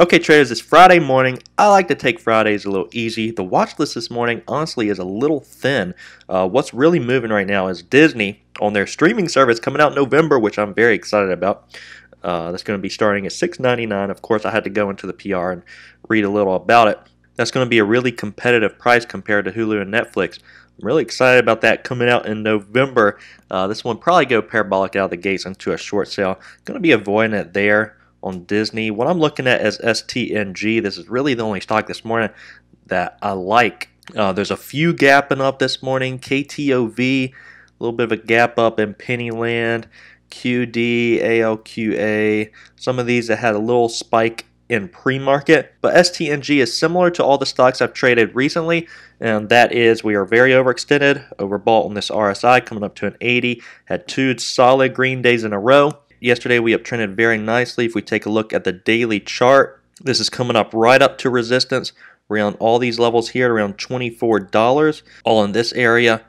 Okay traders, it's Friday morning. I like to take Fridays a little easy. The watch list this morning honestly is a little thin. What's really moving right now is Disney on their streaming service coming out in November, which I'm very excited about. That's going to be starting at $6.99. Of course, I had to go into the PR and read a little about it. That's going to be a really competitive price compared to Hulu and Netflix. I'm really excited about that coming out in November. This one probably go parabolic out of the gates into a short sale. Going to be avoiding it there. On Disney, what I'm looking at is STNG. This is really the only stock this morning that I like. There's a few gapping up this morning. KTOV, a little bit of a gap up in Pennyland, QD, ALQA, some of these that had a little spike in pre-market. But STNG is similar to all the stocks I've traded recently, and that is we are very overextended, overbought on this RSI coming up to an 80, had two solid green days in a row. Yesterday we uptrended very nicely. If we take a look at the daily chart, this is coming up right up to resistance around all these levels here at around $24, all in this area,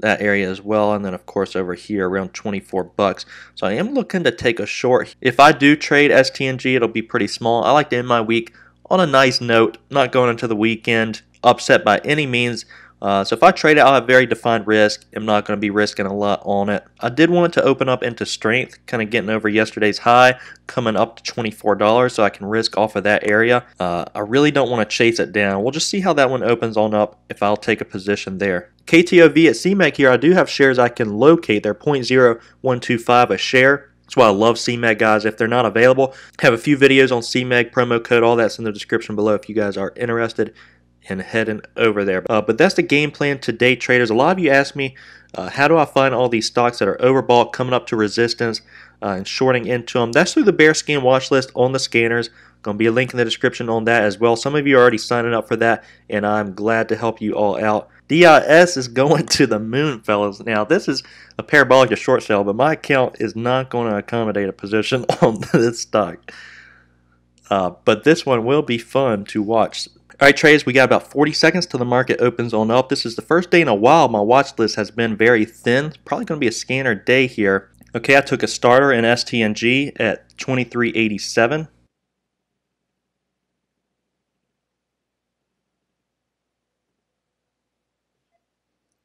that area as well, and then of course over here around $24. So I am looking to take a short. If I do trade STNG, it'll be pretty small. I like to end my week on a nice note, not going into the weekend upset by any means. So if I trade it, I'll have very defined risk. I'm not going to be risking a lot on it. I did want it to open up into strength, kind of getting over yesterday's high, coming up to $24, so I can risk off of that area. I really don't want to chase it down. We'll just see how that one opens on up, if I'll take a position there. KTOV at CMEG here, I do have shares I can locate. They're 0.0125 a share. That's why I love CMEG, guys. If they're not available, I have a few videos on CMEG, promo code, all that's in the description below if you guys are interested. And heading over there. But that's the game plan today, traders. A lot of you asked me, how do I find all these stocks that are overbought, coming up to resistance, and shorting into them? That's through the bear scan watch list on the scanners. Going to be a link in the description on that as well. Some of you are already signing up for that, and I'm glad to help you all out. DIS is going to the moon, fellas. Now, this is a parabolic to short sale, but my account is not going to accommodate a position on this stock. But this one will be fun to watch. Alright traders, we got about 40 seconds till the market opens on up. This is the first day in a while my watch list has been very thin. It's probably going to be a scanner day here. Okay, I took a starter in STNG at 23.87.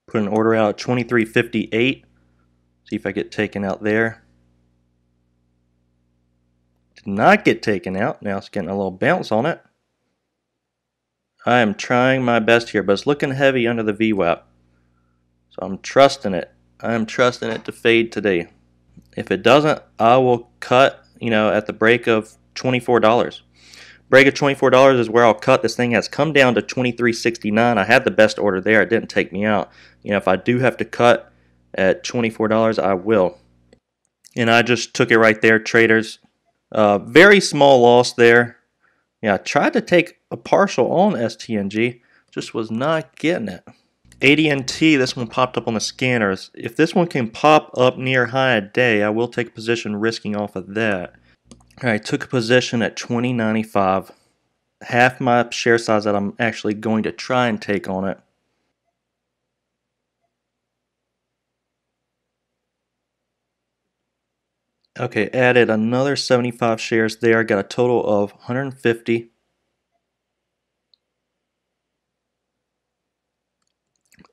Put an order out at 23.58. See if I get taken out there. Did not get taken out. Now it's getting a little bounce on it. I am trying my best here, but it's looking heavy under the VWAP. So I'm trusting it. I'm trusting it to fade today. If it doesn't, I will cut, you know, at the break of $24. Break of $24 is where I'll cut. This thing has come down to $23.69. I had the best order there. It didn't take me out. You know, if I do have to cut at $24, I will. And I just took it right there, traders. Very small loss there. Yeah, I tried to take a partial on STNG, just was not getting it. ADNT, this one popped up on the scanners. If this one can pop up near high a day, I will take a position risking off of that. All right, took a position at 20.95, half my share size that I'm actually going to try and take on it. Okay, added another 75 shares there. Got a total of 150.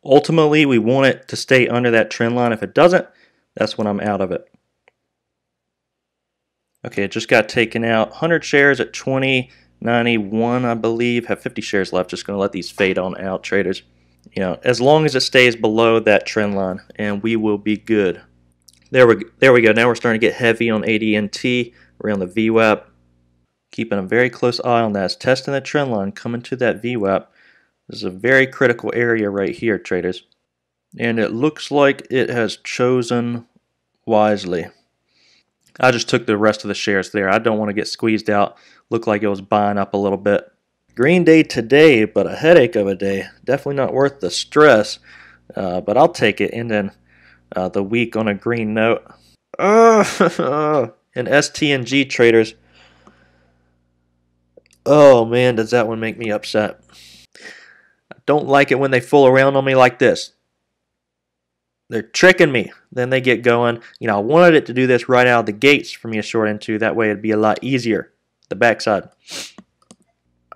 Ultimately, we want it to stay under that trend line. If it doesn't, that's when I'm out of it. Okay, it just got taken out. 100 shares at 20.91, I believe. Have 50 shares left. Just going to let these fade on out, traders. You know, as long as it stays below that trend line, and we will be good. There we go. Now we're starting to get heavy on ADNT around the VWAP. Keeping a very close eye on that. It's testing the trend line coming to that VWAP. This is a very critical area right here, traders. And it looks like it has chosen wisely. I just took the rest of the shares there. I don't want to get squeezed out. Looked like it was buying up a little bit. Green day today, but a headache of a day. Definitely not worth the stress, but I'll take it. And then the week on a green note. And STNG traders. Oh man, does that one make me upset. I don't like it when they fool around on me like this. They're tricking me. Then they get going. You know, I wanted it to do this right out of the gates for me to short into. That way it'd be a lot easier. The backside.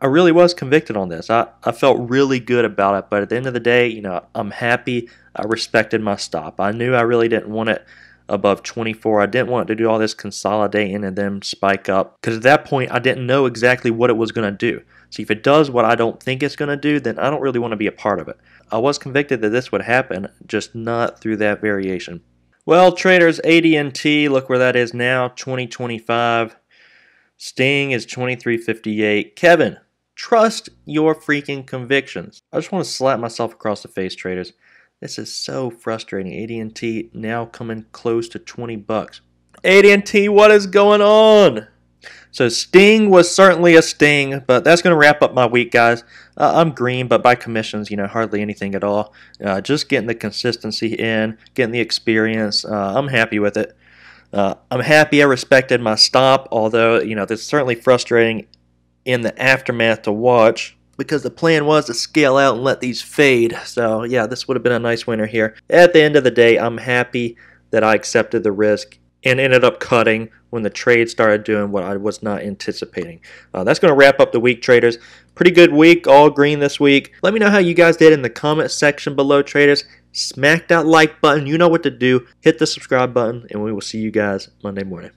I really was convicted on this. I felt really good about it, but at the end of the day, you know, I'm happy. I respected my stop. I knew I really didn't want it above 24. I didn't want it to do all this consolidating and then spike up, because at that point I didn't know exactly what it was going to do. So if it does what I don't think it's going to do, then I don't really want to be a part of it. I was convicted that this would happen, just not through that variation. Well, traders, ADNT, look where that is now, 2025. Sting is 23.58. Kevin, trust your freaking convictions. I just want to slap myself across the face, traders. This is so frustrating. ADNT now coming close to 20 bucks. ADNT, what is going on? So Sting was certainly a sting, but that's going to wrap up my week, guys. I'm green, but by commissions, you know, hardly anything at all. Just getting the consistency in, getting the experience. I'm happy with it. I'm happy I respected my stop, although, you know, that's certainly frustrating in the aftermath to watch, because the plan was to scale out and let these fade. So, yeah, this would have been a nice winner here. At the end of the day, I'm happy that I accepted the risk and ended up cutting when the trade started doing what I was not anticipating. That's going to wrap up the week, traders. Pretty good week, all green this week. Let me know how you guys did in the comment section below, traders. Smack that like button. You know what to do. Hit the subscribe button, and we will see you guys Monday morning.